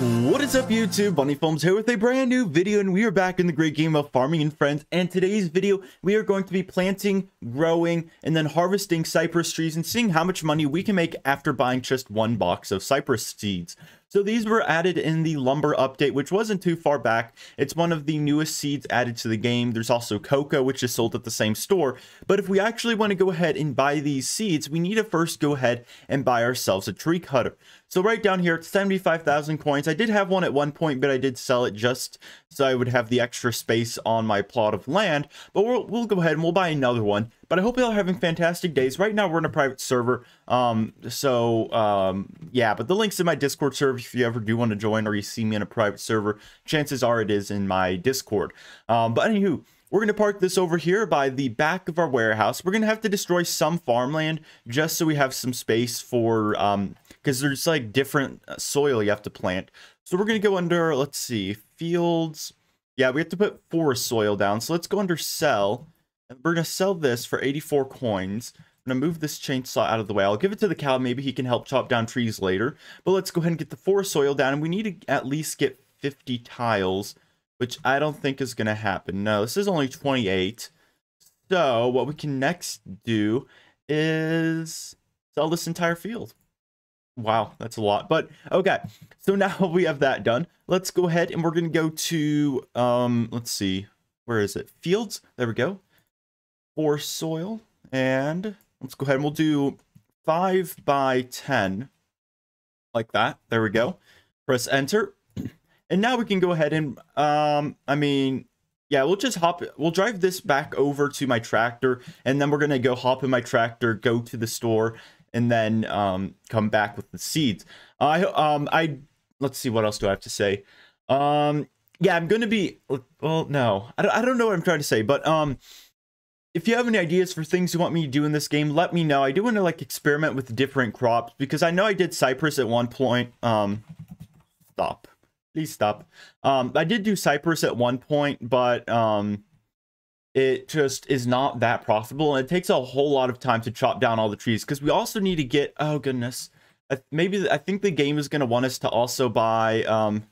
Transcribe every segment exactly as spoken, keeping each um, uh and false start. What is up, YouTube? BunnyFilms here with a brand new video, and we are back in the great game of Farming and Friends. And today's video, we are going to be planting, growing, and then harvesting cypress trees and seeing how much money we can make after buying just one box of cypress seeds. So these were added in the lumber update, which wasn't too far back. It's one of the newest seeds added to the game. There's also cocoa, which is sold at the same store. But if we actually want to go ahead and buy these seeds, we need to first go ahead and buy ourselves a tree cutter. So right down here, it's seventy-five thousand coins. I did have one at one point, but I did sell it just so I would have the extra space on my plot of land. But we'll, we'll go ahead and we'll buy another one. But I hope y'all are having fantastic days. Right now, we're in a private server. Um, so, um, yeah, but the link's in my Discord server if you ever do want to join or you see me in a private server. Chances are it is in my Discord. Um, but anywho, we're going to park this over here by the back of our warehouse. We're going to have to destroy some farmland just so we have some space for... Um, because there's like different soil you have to plant. So we're going to go under, let's see, fields. Yeah, we have to put forest soil down. So let's go under sell. And we're going to sell this for eighty-four coins. I'm going to move this chainsaw out of the way. I'll give it to the cow. Maybe he can help chop down trees later. But let's go ahead and get the forest soil down. And we need to at least get fifty tiles, which I don't think is going to happen. No, this is only twenty-eight. So what we can next do is sell this entire field. Wow, that's a lot. But okay, so now we have that done. Let's go ahead and we're going to go to, um, let's see, where is it? Fields. There we go. For soil. And let's go ahead and we'll do five by ten. Like that. There we go. Press enter. And now we can go ahead and, um, I mean... yeah, we'll just hop, we'll drive this back over to my tractor, and then we're going to go hop in my tractor, go to the store, and then um, come back with the seeds. I, um, I, let's see, what else do I have to say? Um, yeah, I'm going to be, well, no, I don't, I don't know what I'm trying to say, but um, if you have any ideas for things you want me to do in this game, let me know. I do want to, like, experiment with different crops, because I know I did cypress at one point. Um, stop. Please stop. Um, I did do cypress at one point, but um, it just is not that profitable. And it takes a whole lot of time to chop down all the trees because we also need to get... oh, goodness. I, maybe I think the game is going to want us to also buy um,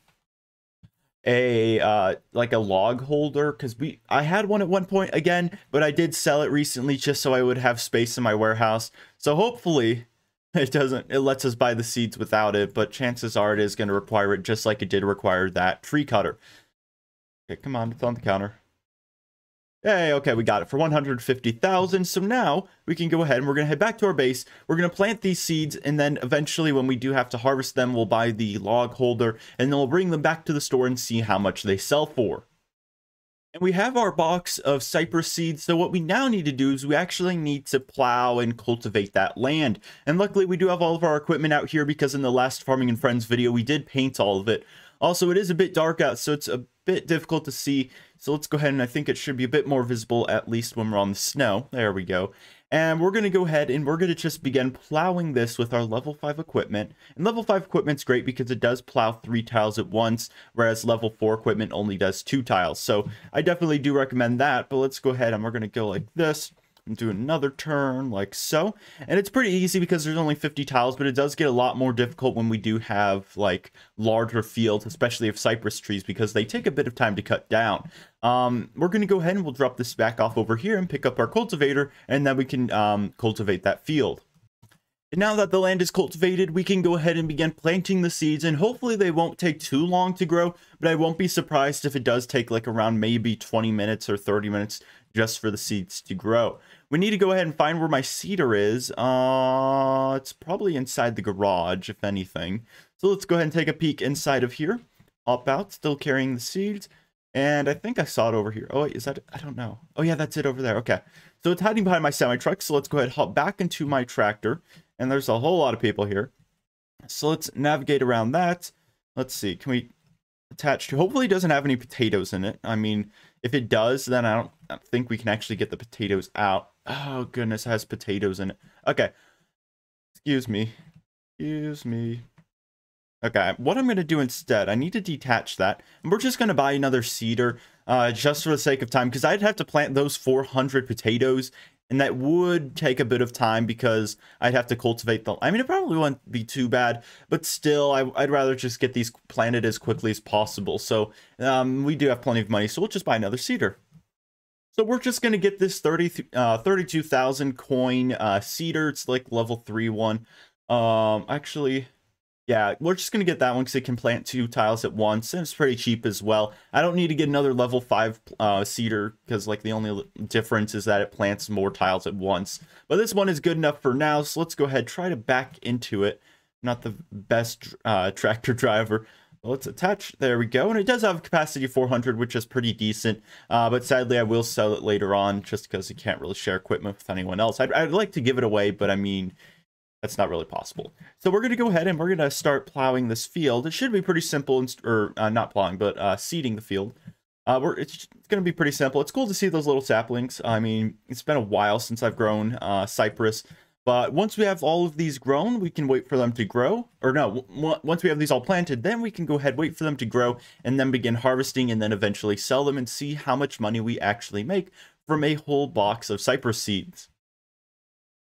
a uh, like a log holder because we I had one at one point again, but I did sell it recently just so I would have space in my warehouse. So hopefully... It doesn't, it lets us buy the seeds without it, but chances are it is going to require it just like it did require that tree cutter. Okay, come on, it's on the counter. Hey, okay, we got it for one hundred fifty thousand. So now we can go ahead and we're going to head back to our base. We're going to plant these seeds, and then eventually when we do have to harvest them, we'll buy the log holder, and then we'll bring them back to the store and see how much they sell for. And we have our box of cypress seeds, so what we now need to do is we actually need to plow and cultivate that land. And luckily we do have all of our equipment out here because in the last Farming and Friends video we did paint all of it. Also, it is a bit dark out, so it's a bit difficult to see. So let's go ahead, and I think it should be a bit more visible, at least when we're on the snow. There we go. And we're going to go ahead and we're going to just begin plowing this with our level five equipment. And level five equipment's great because it does plow three tiles at once, whereas level four equipment only does two tiles. So I definitely do recommend that, but let's go ahead and we're going to go like this and do another turn like so. And it's pretty easy because there's only fifty tiles, but it does get a lot more difficult when we do have like larger fields, especially of cypress trees, because they take a bit of time to cut down. Um, we're going to go ahead and we'll drop this back off over here and pick up our cultivator, and then we can um, cultivate that field. And now that the land is cultivated, we can go ahead and begin planting the seeds, and hopefully they won't take too long to grow, but I won't be surprised if it does take like around maybe twenty minutes or thirty minutes just for the seeds to grow. We need to go ahead and find where my cedar is. Uh, it's probably inside the garage, if anything. So let's go ahead and take a peek inside of here. Hop out, still carrying the seeds. And I think I saw it over here. Oh, wait, is that it? I don't know. Oh, yeah, that's it over there. Okay. So it's hiding behind my semi-truck. So let's go ahead and hop back into my tractor. And there's a whole lot of people here. So let's navigate around that. Let's see. Can we attach to... hopefully it doesn't have any potatoes in it. I mean, if it does, then I don't, I don't think we can actually get the potatoes out. Oh, goodness. It has potatoes in it. Okay. Excuse me. Excuse me. Okay, what I'm going to do instead, I need to detach that. And we're just going to buy another cedar uh, just for the sake of time, because I'd have to plant those four hundred potatoes And that would take a bit of time because I'd have to cultivate the... I mean, it probably wouldn't be too bad, but still, I, I'd rather just get these planted as quickly as possible. So um, we do have plenty of money, so we'll just buy another cedar. So we're just going to get this thirty-two thousand coin uh, cedar. It's like level three one. Um, actually... Yeah, we're just going to get that one because it can plant two tiles at once, and it's pretty cheap as well. I don't need to get another level five uh, cedar because, like, the only difference is that it plants more tiles at once. But this one is good enough for now, so let's go ahead and try to back into it. Not the best uh, tractor driver. Well, let's attach. There we go. And it does have capacity four hundred, which is pretty decent. Uh, but sadly, I will sell it later on just because you can't really share equipment with anyone else. I'd, I'd like to give it away, but I mean... that's not really possible. So we're going to go ahead and we're going to start plowing this field. It should be pretty simple, and, or uh, not plowing, but uh, seeding the field. Uh, we're, it's going to be pretty simple. It's cool to see those little saplings. I mean, it's been a while since I've grown uh, cypress, but once we have all of these grown, we can wait for them to grow. Or no, w once we have these all planted, then we can go ahead, wait for them to grow, and then begin harvesting, and then eventually sell them and see how much money we actually make from a whole box of cypress seeds.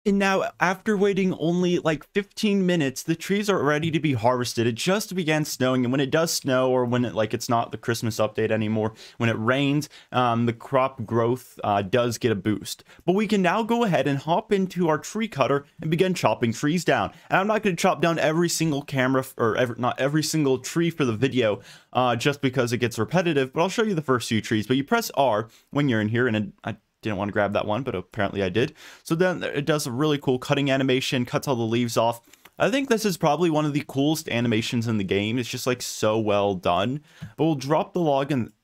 And now, after waiting only like fifteen minutes, the trees are ready to be harvested. It just began snowing, and when it does snow, or when it, like, it's not the Christmas update anymore, when it rains, um, the crop growth uh, does get a boost. But we can now go ahead and hop into our tree cutter and begin chopping trees down. And I'm not going to chop down every single camera, or every, not every single tree for the video, uh, just because it gets repetitive, but I'll show you the first few trees. But you press R when you're in here, and I didn't want to grab that one, but apparently I did. So then it does a really cool cutting animation, cuts all the leaves off. I think this is probably one of the coolest animations in the game. It's just like so well done. But we'll drop the log in.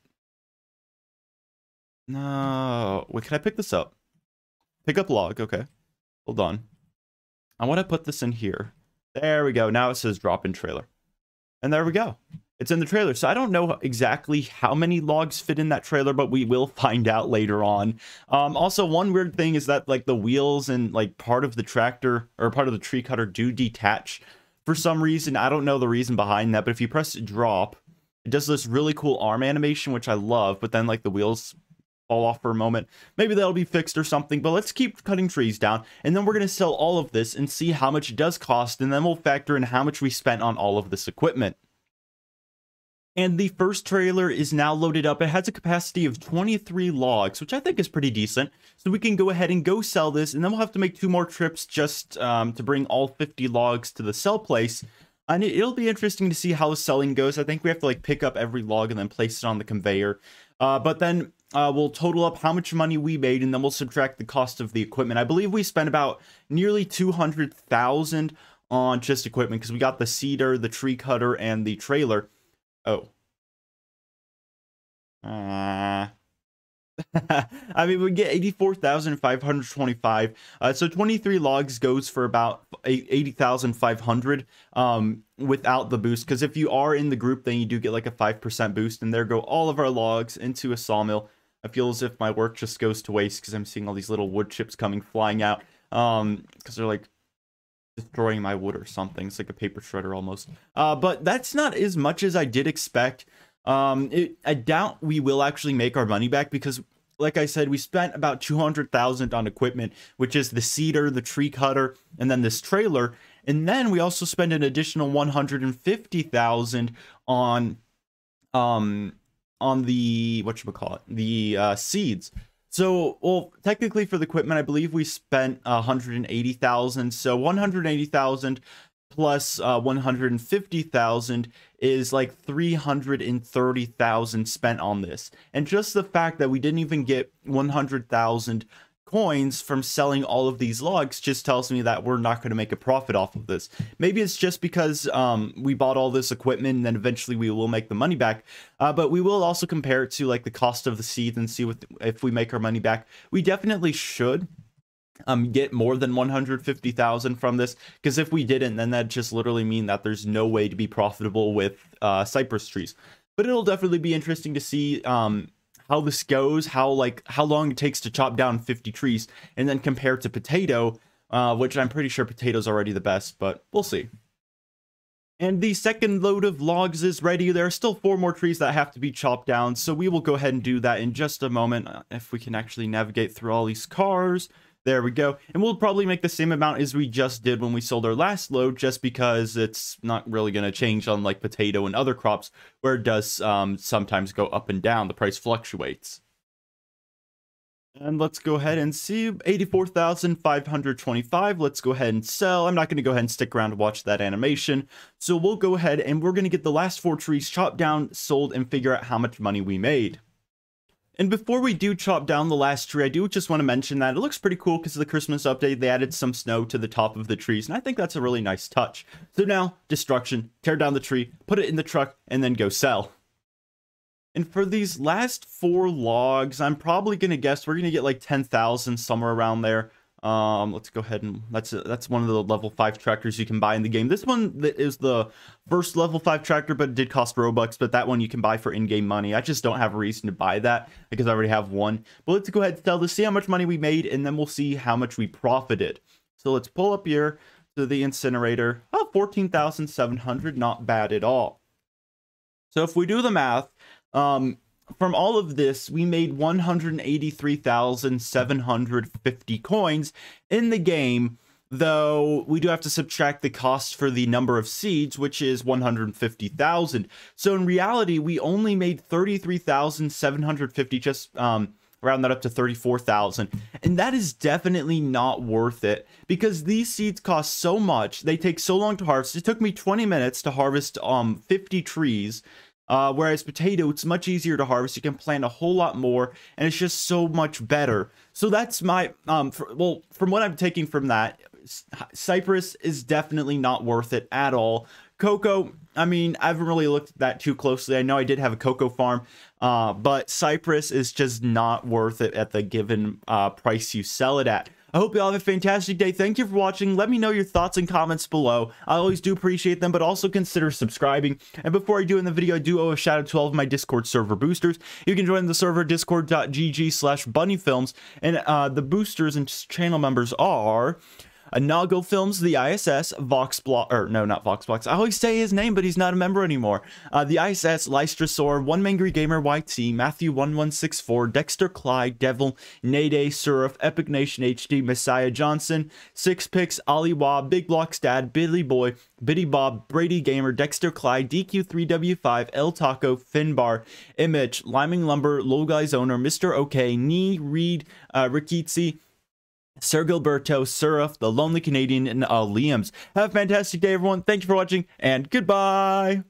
No, wait, can I pick this up? Pick up log. Okay, hold on. I want to put this in here. There we go. Now it says drop in trailer, and there we go. It's in the trailer, so I don't know exactly how many logs fit in that trailer, but we will find out later on. Um, also, one weird thing is that, like, the wheels and, like, part of the tractor or part of the tree cutter do detach for some reason. I don't know the reason behind that, but if you press drop, it does this really cool arm animation, which I love, but then, like, the wheels fall off for a moment. Maybe that'll be fixed or something, but let's keep cutting trees down, and then we're going to sell all of this and see how much it does cost, and then we'll factor in how much we spent on all of this equipment. And the first trailer is now loaded up. It has a capacity of twenty-three logs, which I think is pretty decent. So we can go ahead and go sell this, and then we'll have to make two more trips just um, to bring all fifty logs to the sell place. And it'll be interesting to see how selling goes. I think we have to, like, pick up every log and then place it on the conveyor. Uh, but then uh, we'll total up how much money we made, and then we'll subtract the cost of the equipment. I believe we spent about nearly two hundred thousand dollars on just equipment because we got the cedar, the tree cutter, and the trailer. Oh. Uh, I mean, we get eighty-four thousand five hundred twenty-five. Uh, so twenty-three logs goes for about eighty thousand five hundred um, without the boost. Because if you are in the group, then you do get like a five percent boost. And there go all of our logs into a sawmill. I feel as if my work just goes to waste because I'm seeing all these little wood chips coming flying out. Um, because they're like... destroying my wood or something. It's like a paper shredder almost. Uh, but that's not as much as I did expect. Um, it, I doubt we will actually make our money back because, like I said, we spent about two hundred thousand dollars on equipment, which is the cedar, the tree cutter, and then this trailer. And then we also spent an additional one hundred fifty thousand dollars on, um, on the, whatchamacallit, the uh, seeds. So, well, technically for the equipment, I believe we spent one hundred eighty thousand dollars. So one hundred eighty thousand dollars plus uh, one hundred fifty thousand dollars is like three hundred thirty thousand dollars spent on this. And just the fact that we didn't even get one hundred thousand coins from selling all of these logs just tells me that we're not going to make a profit off of this. Maybe it's just because um, we bought all this equipment and then eventually we will make the money back. Uh, but we will also compare it to like the cost of the seeds and see what, if we make our money back. We definitely should um, get more than one hundred fifty thousand from this, because if we didn't, then that just literally mean that there's no way to be profitable with uh, cypress trees. But it'll definitely be interesting to see um, how this goes, how like how long it takes to chop down fifty trees, and then compare to potato, uh, which I'm pretty sure potato's already the best, but we'll see. And the second load of logs is ready. There are still four more trees that have to be chopped down, so we will go ahead and do that in just a moment. If we can actually navigate through all these cars, There we go. And we'll probably make the same amount as we just did when we sold our last load, just because it's not really going to change on like potato and other crops, where it does um, sometimes go up and down. The price fluctuates. And let's go ahead and see eighty-four thousand five hundred twenty-five. Let's go ahead and sell. I'm not going to go ahead and stick around to watch that animation. So we'll go ahead and we're going to get the last four trees chopped down, sold, and figure out how much money we made. And before we do chop down the last tree, I do just want to mention that it looks pretty cool because of the Christmas update, they added some snow to the top of the trees, and I think that's a really nice touch. So now, destruction, tear down the tree, put it in the truck, and then go sell. And for these last four logs, I'm probably going to guess we're going to get like ten thousand, somewhere around there. Um, let's go ahead and that's a, that's one of the level five tractors you can buy in the game. This one is the first level five tractor, but it did cost Robux, but that one you can buy for in-game money. I just don't have a reason to buy that because I already have one. But let's go ahead and sell this, see how much money we made, and then we'll see how much we profited. So let's pull up here to the incinerator. Oh, fourteen thousand seven hundred, not bad at all. So if we do the math, um, from all of this, we made one hundred eighty-three thousand seven hundred fifty coins in the game, though we do have to subtract the cost for the number of seeds, which is one hundred fifty thousand. So in reality, we only made thirty-three thousand seven hundred fifty, just um, round that up to thirty-four thousand. And that is definitely not worth it because these seeds cost so much. They take so long to harvest. It took me twenty minutes to harvest um, fifty trees. Uh, whereas potato, it's much easier to harvest. You can plant a whole lot more, and it's just so much better. So that's my, um, for, well, from what I'm taking from that, Cypress is definitely not worth it at all. Cocoa, I mean, I haven't really looked at that too closely. I know I did have a cocoa farm, uh, but Cypress is just not worth it at the given uh, price you sell it at. I hope you all have a fantastic day. Thank you for watching. Let me know your thoughts and comments below. I always do appreciate them, but also consider subscribing. And before I do in the video, I do owe a shout out to all of my Discord server boosters. You can join the server discord dot g g slash bunny films. And uh, the boosters and channel members are Anago Films, the I S S, Voxblox, or no, not Voxblox. I always say his name, but he's not a member anymore. Uh, the I S S, Lystrosaur, One Mangry Gamer Y T, Matthew one one six four, Dexter Clyde, Devil, Nayday, Surf, Epic Nation H D, Messiah Johnson, Six Picks, Ali Wah, Big Blocks Dad, Billy Boy, Biddy Bob, Brady Gamer, Dexter Clyde, D Q three W five, El Taco, Finbar, Image, Liming Lumber, Low Guys Owner, Mister OK, Nee, Reed, uh, Rikitsi, Sir Gilberto, Surf, The Lonely Canadian, and uh, Liam's. Have a fantastic day, everyone. Thank you for watching, and goodbye!